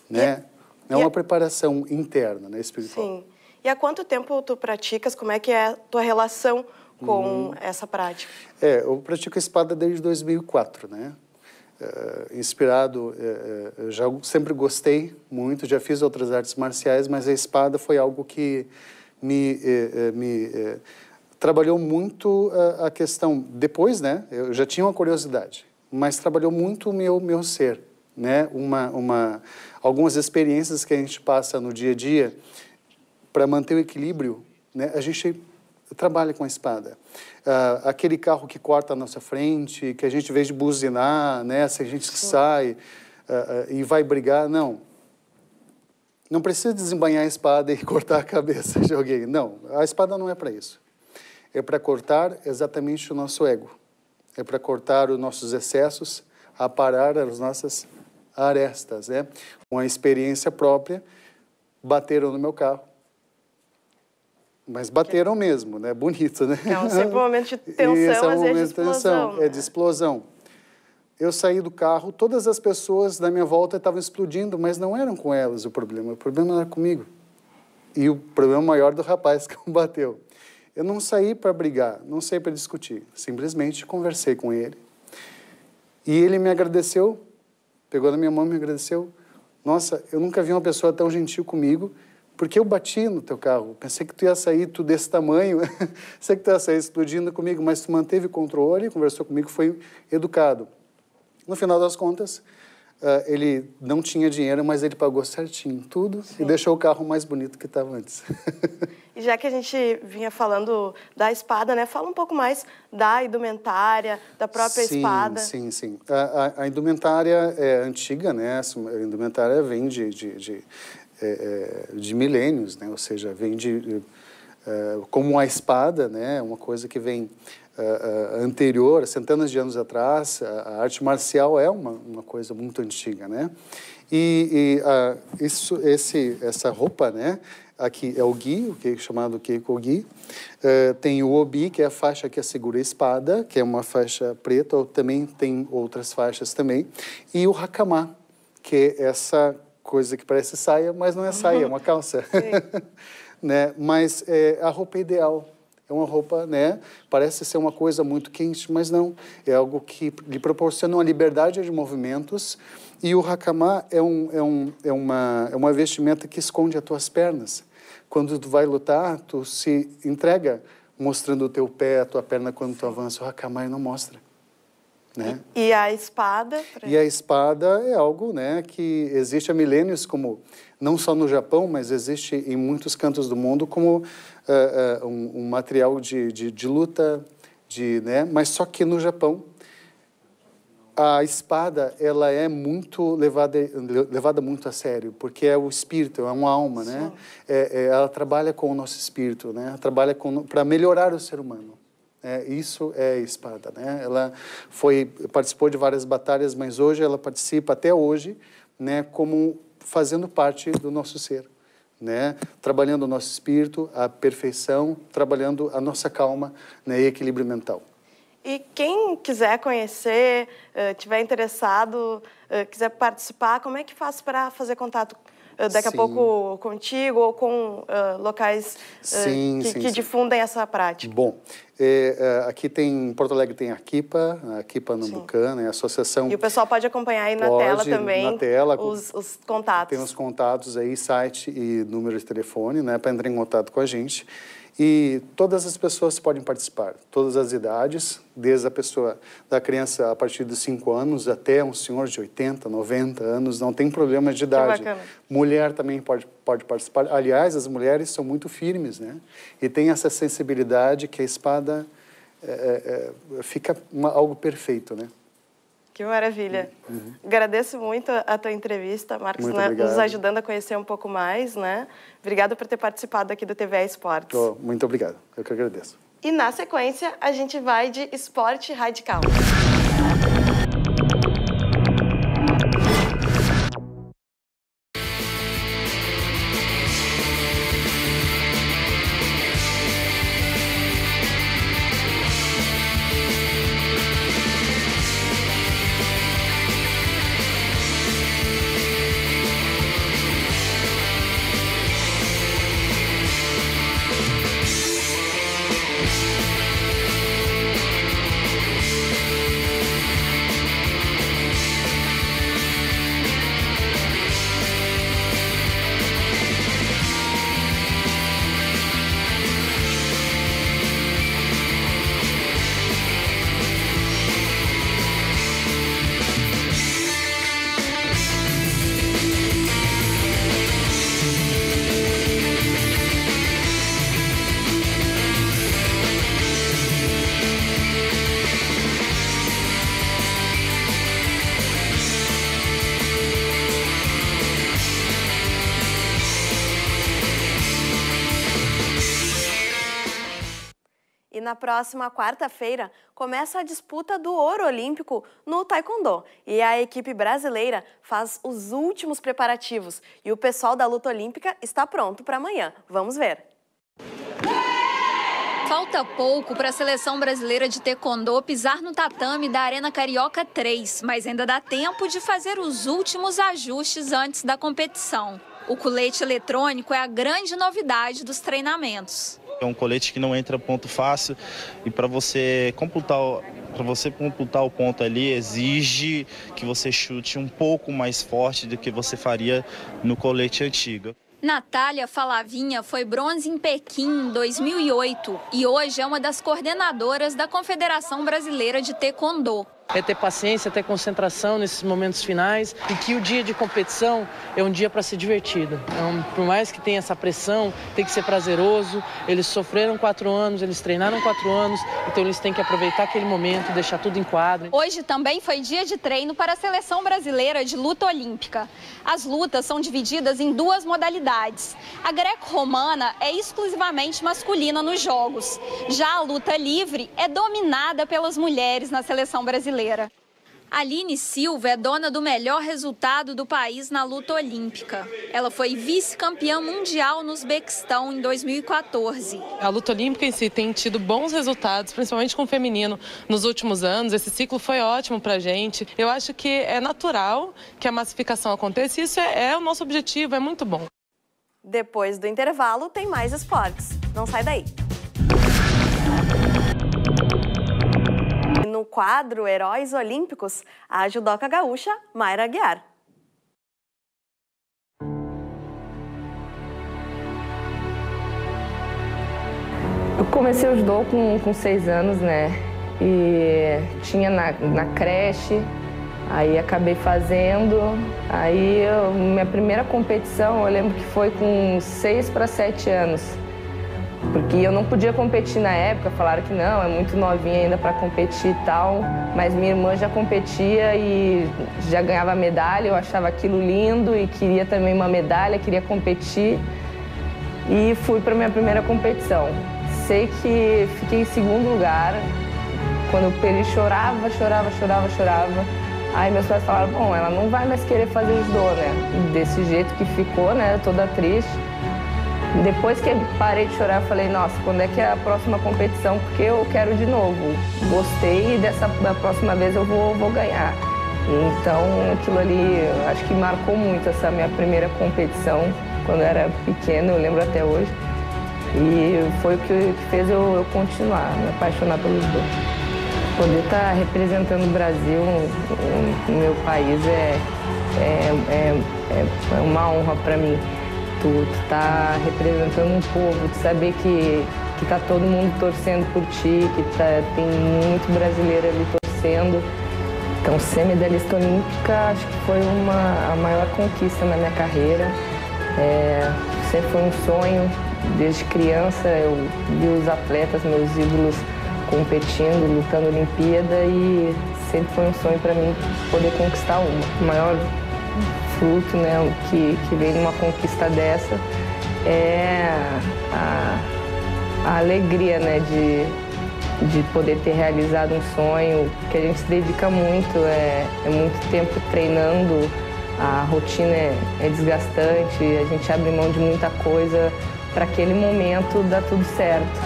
né? É uma preparação interna, né, espiritual. Sim. E há quanto tempo tu praticas? Como é que é a tua relação com essa prática? Eu pratico a espada desde 2004, né? Inspirado, já sempre gostei muito, já fiz outras artes marciais, mas a espada foi algo que me trabalhou muito a questão, depois, né, eu já tinha uma curiosidade, mas trabalhou muito o meu ser, né, algumas experiências que a gente passa no dia a dia para manter o equilíbrio, né, a gente trabalha com a espada. Aquele carro que corta a nossa frente, que a gente, em vez de buzinar, né, se a gente sai e vai brigar, não precisa desembanhar a espada e cortar a cabeça de alguém, não, a espada não é para isso. É para cortar exatamente o nosso ego. É para cortar os nossos excessos, aparar as nossas arestas, né? Uma experiência própria, bateram no meu carro. Mas bateram mesmo, né? Bonito, né? É um sempre momento de tensão, mas é de explosão. É de explosão. Eu saí do carro, todas as pessoas da minha volta estavam explodindo, mas não eram com elas o problema. O problema era comigo. E o problema maior do rapaz que bateu. Eu não saí para brigar, não saí para discutir. Simplesmente conversei com ele. E ele me agradeceu, pegou na minha mão e me agradeceu. Nossa, eu nunca vi uma pessoa tão gentil comigo, porque eu bati no teu carro. Pensei que tu ia sair tu desse tamanho, pensei que tu ia sair explodindo comigo, mas tu manteve o controle, conversou comigo, foi educado. No final das contas, ele não tinha dinheiro, mas ele pagou certinho tudo. Sim. E deixou o carro mais bonito que estava antes. E já que a gente vinha falando da espada, né? Fala um pouco mais da indumentária, da própria espada. Sim. A indumentária é antiga, né? A indumentária vem de milênios, né? Ou seja, vem de como a espada, né, uma coisa que vem anterior, centenas de anos atrás. A arte marcial é uma coisa muito antiga, né? Essa roupa, né? Aqui é o gi, o que é chamado keiko-gi. Tem o obi, que é a faixa que segura a espada, que é uma faixa preta, ou também tem outras faixas também. E o hakama, que é essa coisa que parece saia, mas não é saia, é uma calça. Né? Mas é a roupa ideal. É uma roupa, né? Parece ser uma coisa muito quente, mas não. É algo que lhe proporciona uma liberdade de movimentos. E o hakama é uma vestimenta que esconde as tuas pernas. Quando tu vai lutar, tu se entrega mostrando o teu pé, a tua perna quando tu avança. O hakama não mostra. Né? E a espada? E a espada é algo, né, que existe há milênios, como não só no Japão, mas existe em muitos cantos do mundo como um material de luta, né? Mas só que no Japão a espada ela é muito levada muito a sério, porque é o espírito, é uma alma, né? Ela trabalha com o nosso espírito, né? Ela trabalha para melhorar o ser humano. Isso é espada, né? Ela participou de várias batalhas, mas hoje ela participa até hoje, né? Como fazendo parte do nosso ser, né? Trabalhando o nosso espírito, a perfeição, trabalhando a nossa calma, né? E equilíbrio mental. E quem quiser conhecer, tiver interessado, quiser participar, como é que faz para fazer contato? Daqui a pouco contigo ou com locais que difundem essa prática. Bom, aqui em Porto Alegre tem a Kipa Nambucana, né, a associação... E o pessoal pode acompanhar aí na tela também os contatos. Tem os contatos aí, site e número de telefone, né, para entrar em contato com a gente. E todas as pessoas podem participar, todas as idades, desde da criança a partir dos 5 anos até um senhor de 80, 90 anos, não tem problema de idade. Mulher também pode participar. Aliás, as mulheres são muito firmes, né? E tem essa sensibilidade que a espada fica algo perfeito, né? Que maravilha. Agradeço muito a tua entrevista, Marcos, né, nos ajudando a conhecer um pouco mais, né? Obrigada por ter participado aqui do TVE Esportes. Muito obrigado, eu que agradeço. E na sequência, a gente vai de esporte radical. Na próxima quarta-feira, começa a disputa do ouro olímpico no taekwondo. E a equipe brasileira faz os últimos preparativos. E o pessoal da luta olímpica está pronto para amanhã. Vamos ver. Falta pouco para a seleção brasileira de taekwondo pisar no tatame da Arena Carioca 3, mas ainda dá tempo de fazer os últimos ajustes antes da competição. O colete eletrônico é a grande novidade dos treinamentos. É um colete que não entra ponto fácil e para você completar o ponto ali exige que você chute um pouco mais forte do que você faria no colete antigo. Natália Falavinha foi bronze em Pequim em 2008 e hoje é uma das coordenadoras da Confederação Brasileira de Taekwondo. É ter paciência, ter concentração nesses momentos finais e que o dia de competição é um dia para ser divertido. Então, por mais que tenha essa pressão, tem que ser prazeroso. Eles sofreram 4 anos, eles treinaram 4 anos, então eles têm que aproveitar aquele momento, deixar tudo em quadro. Hoje também foi dia de treino para a Seleção Brasileira de Luta Olímpica. As lutas são divididas em 2 modalidades. A greco-romana é exclusivamente masculina nos jogos. Já a luta livre é dominada pelas mulheres na Seleção Brasileira. Aline Silva é dona do melhor resultado do país na luta olímpica. Ela foi vice-campeã mundial no Uzbequistão em 2014. A luta olímpica em si tem tido bons resultados, principalmente com o feminino, nos últimos anos. Esse ciclo foi ótimo pra gente. Eu acho que é natural que a massificação aconteça e isso é o nosso objetivo, é muito bom. Depois do intervalo tem mais esportes. Não sai daí. No quadro Heróis Olímpicos, a judoca gaúcha Mayra Aguiar. Eu comecei o judô com 6 anos, né? E tinha na creche, aí acabei fazendo. Aí minha primeira competição, eu lembro que foi com 6 para 7 anos. Porque eu não podia competir na época, falaram que não, é muito novinha ainda para competir e tal. Mas minha irmã já competia e já ganhava medalha, eu achava aquilo lindo e queria também uma medalha, queria competir. E fui para minha primeira competição. Sei que fiquei em 2º lugar. Quando eu perdi, chorava. Aí meus pais falaram, bom, ela não vai mais querer fazer judô, né? E desse jeito que ficou, né, toda triste. Depois que eu parei de chorar, eu falei, nossa, quando é que é a próxima competição? Porque eu quero de novo. Gostei e da próxima vez eu vou ganhar. Então, aquilo ali, acho que marcou muito essa minha primeira competição, quando eu era pequena, eu lembro até hoje. E foi o que fez eu continuar, me apaixonar pelos dois. Poder estar representando o Brasil, o meu país, é uma honra para mim. Tu tá representando um povo, tu saber que tá todo mundo torcendo por ti, que tem muito brasileiro ali torcendo. Então, ser medalhista olímpica acho que foi a maior conquista na minha carreira. Sempre foi um sonho, desde criança eu vi os atletas, meus ídolos, competindo, lutando Olimpíada e sempre foi um sonho para mim poder conquistar uma. Maior fruto, né, que vem numa conquista dessa é a alegria, né, de poder ter realizado um sonho que a gente se dedica muito, é muito tempo treinando, a rotina é desgastante, a gente abre mão de muita coisa para aquele momento dar tudo certo.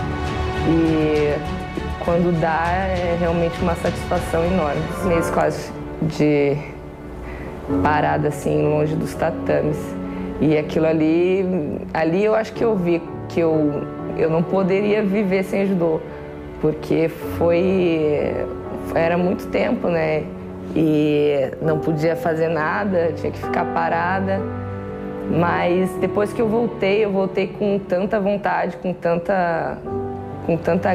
E quando dá é realmente uma satisfação enorme. Esses meses quase de parada assim, longe dos tatames. E aquilo ali eu acho que eu vi que eu não poderia viver sem judô, porque era muito tempo, né? E não podia fazer nada, tinha que ficar parada. Mas depois que eu voltei com tanta vontade, com tanta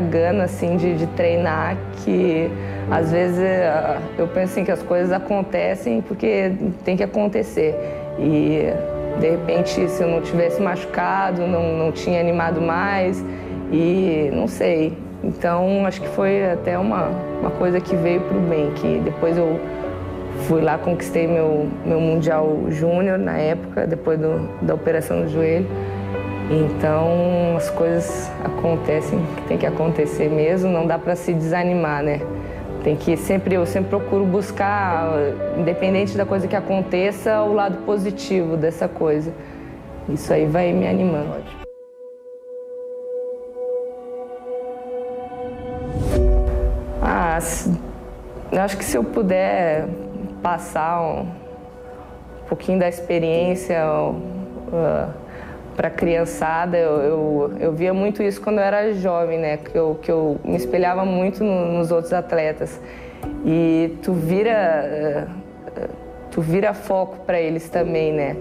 gana assim de treinar, que às vezes eu penso assim, que as coisas acontecem porque tem que acontecer. E de repente, se eu não tivesse machucado, não tinha animado mais, e não sei. Então acho que foi até uma coisa que veio pro bem, que depois eu fui lá, conquistei meu Mundial Júnior na época, depois da operação do joelho. Então as coisas acontecem, tem que acontecer mesmo, não dá para se desanimar, né? Tem que eu sempre procuro buscar, independente da coisa que aconteça, o lado positivo dessa coisa. Isso aí vai me animando. Ah, eu acho que se eu puder passar um pouquinho da experiência para a criançada, eu via muito isso quando eu era jovem, né? Que eu me espelhava muito nos outros atletas. E tu vira foco para eles também, né?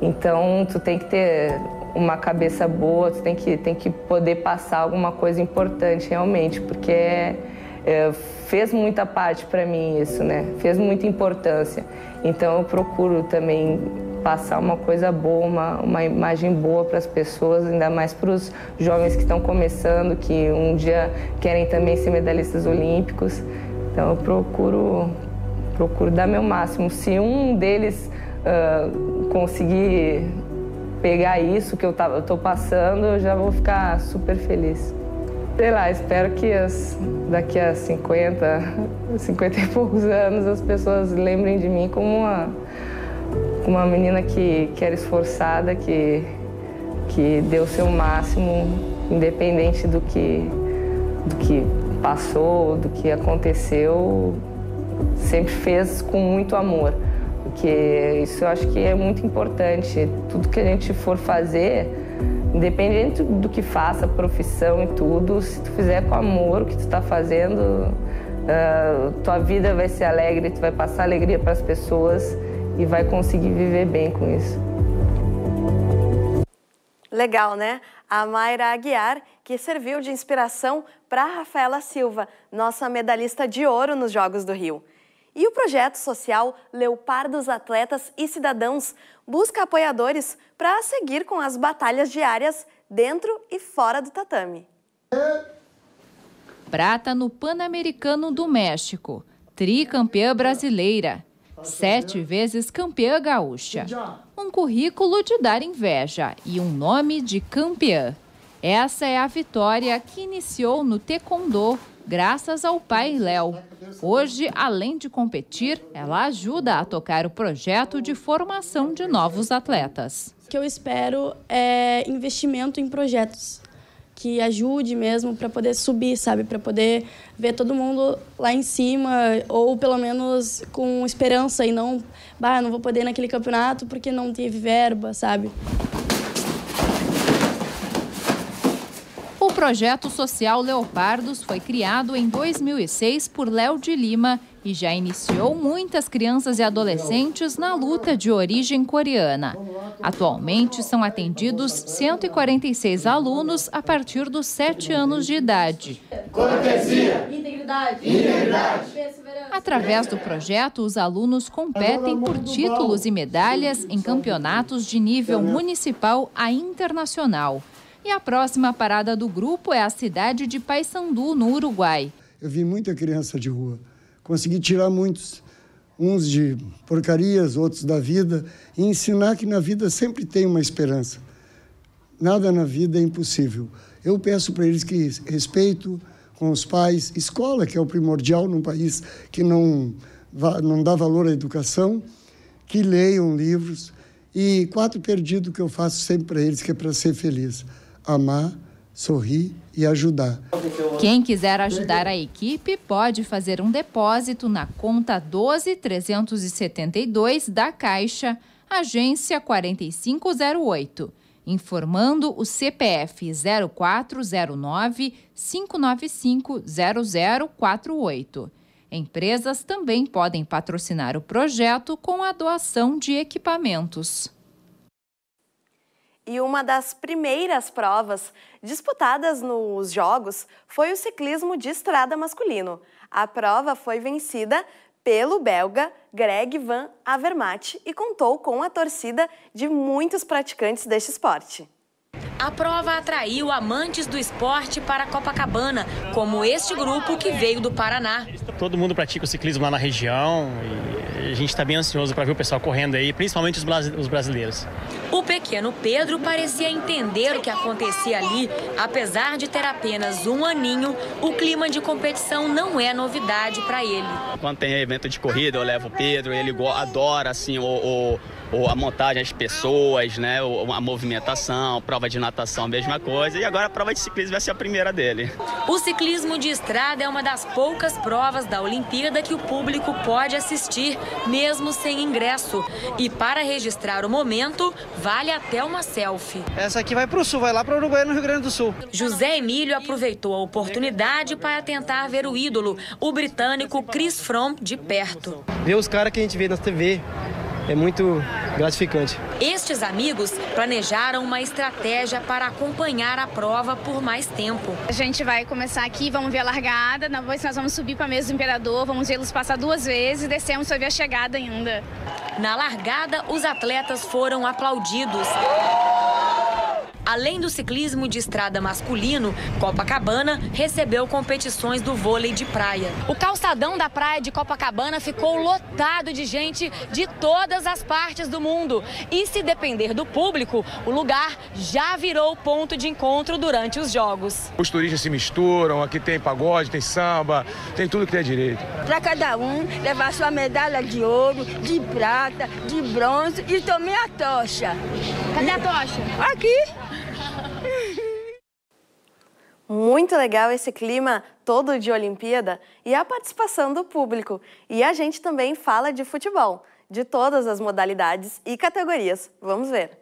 Então tu tem que ter uma cabeça boa, tu tem que poder passar alguma coisa importante realmente, porque é, fez muita parte para mim isso, né? Fez muita importância. Então eu procuro também passar uma coisa boa, uma imagem boa para as pessoas, ainda mais para os jovens que estão começando, que um dia querem também ser medalhistas olímpicos. Então eu procuro dar meu máximo. Se um deles conseguir pegar isso que eu estou passando, eu já vou ficar super feliz. Sei lá, espero que daqui a 50 e poucos anos as pessoas lembrem de mim como uma menina que era esforçada, que deu o seu máximo, independente do que passou, do que aconteceu, sempre fez com muito amor. Porque isso eu acho que é muito importante. Tudo que a gente for fazer, independente do que faça, profissão e tudo, se tu fizer com amor o que tu tá fazendo, tua vida vai ser alegre, tu vai passar alegria para as pessoas e vai conseguir viver bem com isso. Legal, né? A Mayra Aguiar, que serviu de inspiração para Rafaela Silva, nossa medalhista de ouro nos Jogos do Rio. E o projeto social Leopardos Atletas e Cidadãos busca apoiadores para seguir com as batalhas diárias dentro e fora do tatame. Prata no Pan-Americano do México, tricampeã brasileira, 7 vezes campeã gaúcha. Um currículo de dar inveja e um nome de campeã. Essa é a vitória que iniciou no taekwondo, graças ao pai Léo. Hoje, além de competir, ela ajuda a tocar o projeto de formação de novos atletas. O que eu espero é investimento em projetos que ajude mesmo para poder subir, sabe? Para poder ver todo mundo lá em cima, ou pelo menos com esperança e não, bah, não vou poder ir naquele campeonato porque não teve verba, sabe? O projeto social Leopardos foi criado em 2006 por Léo de Lima e já iniciou muitas crianças e adolescentes na luta de origem coreana. Atualmente são atendidos 146 alunos a partir dos 7 anos de idade. Cortesia, integridade. Através do projeto, os alunos competem por títulos e medalhas em campeonatos de nível municipal a internacional. E a próxima parada do grupo é a cidade de Paissandu, no Uruguai. Eu vi muita criança de rua. Consegui tirar muitos, uns de porcarias, outros da vida, e ensinar que na vida sempre tem uma esperança. Nada na vida é impossível. Eu peço para eles que respeito com os pais, escola, que é o primordial num país que não dá valor à educação, que leiam livros. E 4 perdidos que eu faço sempre para eles, que é para ser feliz. Amar, sorrir e ajudar. Quem quiser ajudar a equipe pode fazer um depósito na conta 12372 da Caixa, agência 4508, informando o CPF 0409-595-0048. Empresas também podem patrocinar o projeto com a doação de equipamentos. E uma das primeiras provas disputadas nos Jogos foi o ciclismo de estrada masculino. A prova foi vencida pelo belga Greg Van Avermaet e contou com a torcida de muitos praticantes deste esporte. A prova atraiu amantes do esporte para Copacabana, como este grupo que veio do Paraná. Todo mundo pratica o ciclismo lá na região e a gente está bem ansioso para ver o pessoal correndo aí, principalmente os brasileiros. O pequeno Pedro parecia entender o que acontecia ali. Apesar de ter apenas 1 aninho, o clima de competição não é novidade para ele. Quando tem evento de corrida, eu levo o Pedro, ele adora assim, a montagem, as pessoas, né, a movimentação, prova de natação, mesma coisa. E agora a prova de ciclismo vai ser a primeira dele. O ciclismo de estrada é uma das poucas provas da Olimpíada que o público pode assistir, mesmo sem ingresso. E para registrar o momento, vale até uma selfie. Essa aqui vai para o sul, vai lá para o Uruguai, no Rio Grande do Sul. José Emílio aproveitou a oportunidade para tentar ver o ídolo, o britânico Chris Froome, de perto. Ver os caras que a gente vê na TV é muito gratificante. Estes amigos planejaram uma estratégia para acompanhar a prova por mais tempo. A gente vai começar aqui, vamos ver a largada, depois nós vamos subir para a mesa do Imperador, vamos vê-los passar duas vezes e descemos para ver a chegada ainda. Na largada, os atletas foram aplaudidos. Além do ciclismo de estrada masculino, Copacabana recebeu competições do vôlei de praia. O calçadão da praia de Copacabana ficou lotado de gente de todas as partes do mundo. E se depender do público, o lugar já virou ponto de encontro durante os jogos. Os turistas se misturam, aqui tem pagode, tem samba, tem tudo que é direito. Para cada um levar sua medalha de ouro, de prata, de bronze e também a tocha. Cadê a tocha? Aqui. Muito legal esse clima todo de Olimpíada e a participação do público. E a gente também fala de futebol, de todas as modalidades e categorias. Vamos ver.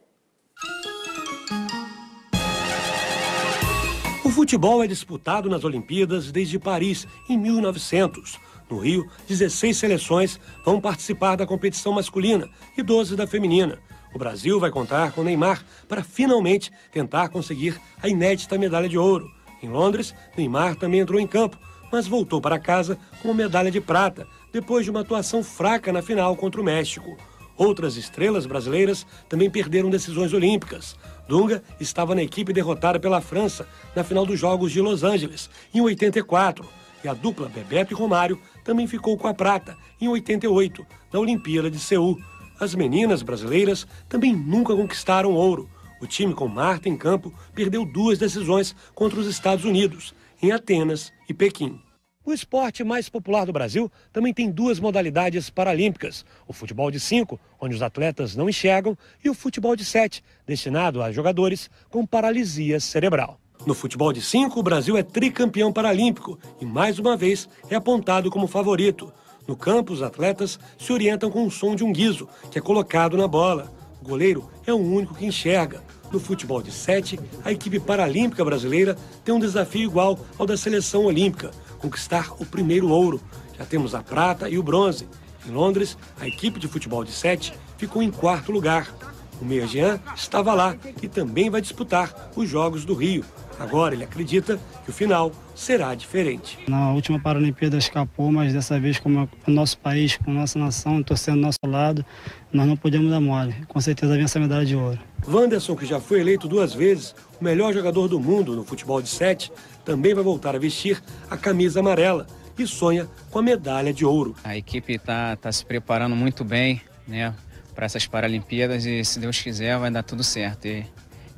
O futebol é disputado nas Olimpíadas desde Paris, em 1900. No Rio, 16 seleções vão participar da competição masculina e 12 da feminina. O Brasil vai contar com Neymar para finalmente tentar conseguir a inédita medalha de ouro. Em Londres, Neymar também entrou em campo, mas voltou para casa com a medalha de prata, depois de uma atuação fraca na final contra o México. Outras estrelas brasileiras também perderam decisões olímpicas. Dunga estava na equipe derrotada pela França na final dos Jogos de Los Angeles, em 84. E a dupla Bebeto e Romário também ficou com a prata, em 88, na Olimpíada de Seul. As meninas brasileiras também nunca conquistaram ouro. O time com Marta em campo perdeu duas decisões contra os Estados Unidos, em Atenas e Pequim. O esporte mais popular do Brasil também tem duas modalidades paralímpicas. O futebol de 5, onde os atletas não enxergam, e o futebol de 7, destinado a jogadores com paralisia cerebral. No futebol de 5, o Brasil é tricampeão paralímpico e, mais uma vez, é apontado como favorito. No campo, os atletas se orientam com o som de um guiso, que é colocado na bola. O goleiro é o único que enxerga. No futebol de 7, a equipe paralímpica brasileira tem um desafio igual ao da seleção olímpica, conquistar o primeiro ouro. Já temos a prata e o bronze. Em Londres, a equipe de futebol de 7 ficou em quarto lugar. O meia Jean estava lá e também vai disputar os Jogos do Rio. Agora ele acredita que o final será diferente. Na última Paralimpíada escapou, mas dessa vez, como o nosso país, com a nossa nação, torcendo do nosso lado, nós não podemos dar mole. Com certeza vem essa medalha de ouro. Wanderson, que já foi eleito duas vezes o melhor jogador do mundo no futebol de 7, também vai voltar a vestir a camisa amarela e sonha com a medalha de ouro. A equipe está se preparando muito bem, né, para essas Paralimpíadas e, se Deus quiser, vai dar tudo certo. E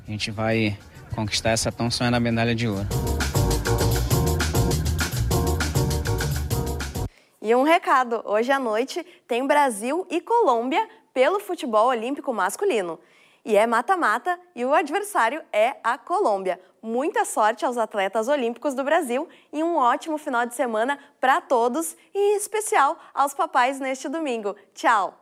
a gente vai conquistar essa tão sonhada medalha de ouro. E um recado, hoje à noite tem Brasil e Colômbia pelo futebol olímpico masculino. E é mata-mata e o adversário é a Colômbia. Muita sorte aos atletas olímpicos do Brasil e um ótimo final de semana para todos e em especial aos papais neste domingo. Tchau!